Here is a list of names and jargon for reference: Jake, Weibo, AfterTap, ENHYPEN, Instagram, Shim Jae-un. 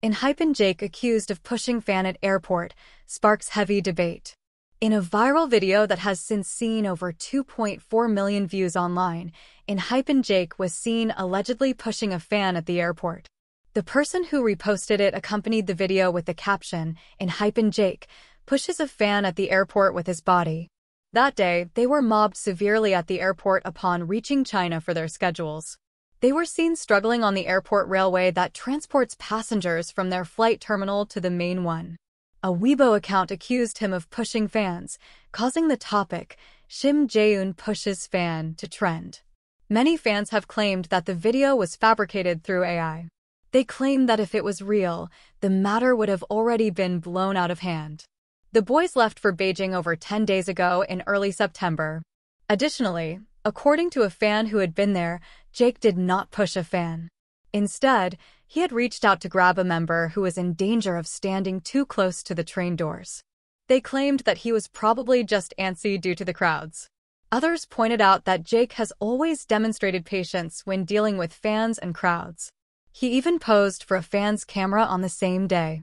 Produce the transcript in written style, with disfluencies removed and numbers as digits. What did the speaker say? ENHYPEN Jake accused of pushing fan at airport sparks heavy debate. In a viral video that has since seen over 2.4 million views online, ENHYPEN Jake was seen allegedly pushing a fan at the airport. The person who reposted it accompanied the video with the caption, "ENHYPEN Jake pushes a fan at the airport with his body." That day, they were mobbed severely at the airport upon reaching China for their schedules. They were seen struggling on the airport railway that transports passengers from their flight terminal to the main one. A Weibo account accused him of pushing fans, causing the topic, "Shim Jae-un pushes fan," to trend. Many fans have claimed that the video was fabricated through AI. They claim that if it was real, the matter would have already been blown out of hand. The boys left for Beijing over 10 days ago in early September. Additionally, according to a fan who had been there, Jake did not push a fan. Instead, he had reached out to grab a member who was in danger of standing too close to the train doors. They claimed that he was probably just antsy due to the crowds. Others pointed out that Jake has always demonstrated patience when dealing with fans and crowds. He even posed for a fan's camera on the same day.